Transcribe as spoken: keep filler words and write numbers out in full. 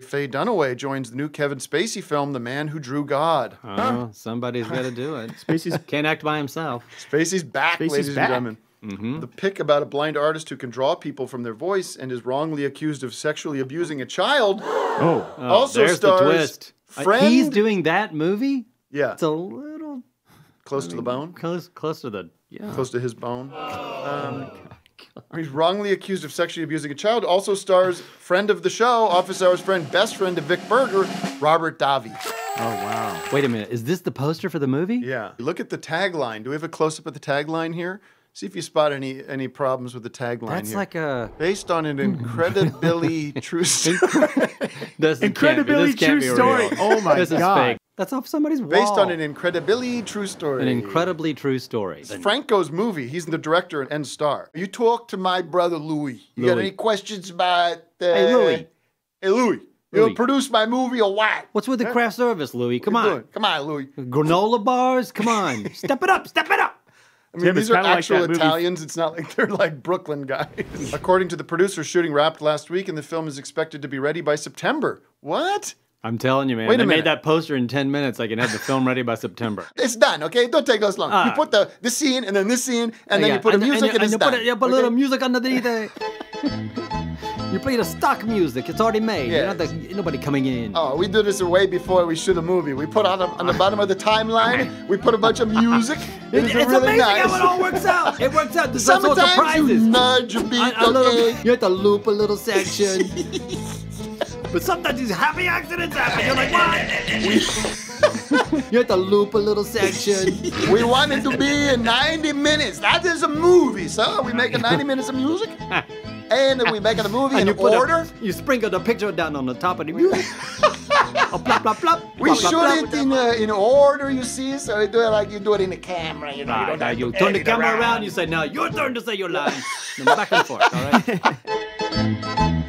Faye Dunaway joins the new Kevin Spacey film, The Man Who Drew God. Oh, huh? Somebody's got to do it. Spacey can't act by himself. Spacey's back, Spacey's ladies back. and gentlemen. Mm-hmm. The pick about a blind artist who can draw people from their voice and is wrongly accused of sexually abusing a child. Oh, oh also there's stars the twist. Friend. Uh, he's doing that movie? Yeah. It's a little... Close I mean, to the bone? Close, close to the... Yeah. Close to his bone. Oh. Um, He's wrongly accused of sexually abusing a child. Also stars friend of the show, Office Hours friend, best friend of Vic Berger, Robert Davi. Oh, wow. Wait a minute. Is this the poster for the movie? Yeah. Look at the tagline. Do we have a close-up of the tagline here? See if you spot any any problems with the tagline That's here. like a... Based on an incredibly true story. This incredibly true story. Real. Oh, my this God. Is fake. That's off somebody's wall. Based on an incredibly true story. An incredibly true story. It's Franco's movie. He's the director and star. You talk to my brother, Louis. You Louis. got any questions about... Uh, hey, Louis. Hey, Louis. Louis. You'll produce my movie or what? What's with the craft service, Louis? Come on. Come on, Louis. Granola bars? Come on. Step it up. Step it up. I mean, Tim, these are actual like Italians. Movie. It's not like they're like Brooklyn guys. According to the producer, shooting wrapped last week, and the film is expected to be ready by September. What? I'm telling you, man. Wait a they minute. made that poster in ten minutes. I can have the film ready by September. It's done, okay? Don't take those long. Uh, you put the this scene, and then this scene, and yeah, then you put and, the music, and, and, and, and it's done. Put, you put okay? a little music underneath it. You play the stock music. It's already made. Yeah. You're not the, nobody coming in. Oh, we do this way before we shoot a movie. We put on, a, on the bottom of the timeline, we put a bunch of music. It, it's really amazing nice. how it all works out. It works out. There's all sorts of prizes. You nudge a beat, I, a okay? little, you have to loop a little section. But sometimes these happy accidents happen. You're like, what? You have to loop a little section. We want it to be in ninety minutes. That is a movie, sir. We make a ninety minutes of music. And we make it a movie and in you order. A, you sprinkle the picture down on the top of the music. oh, plop, plop, plop. We plop, shoot plop, it in uh, in order, you see. So you do it like you do it in the camera, you know. Right, you, don't you turn the camera around. around. You say, now your turn to say your line. Then back and forth, all right?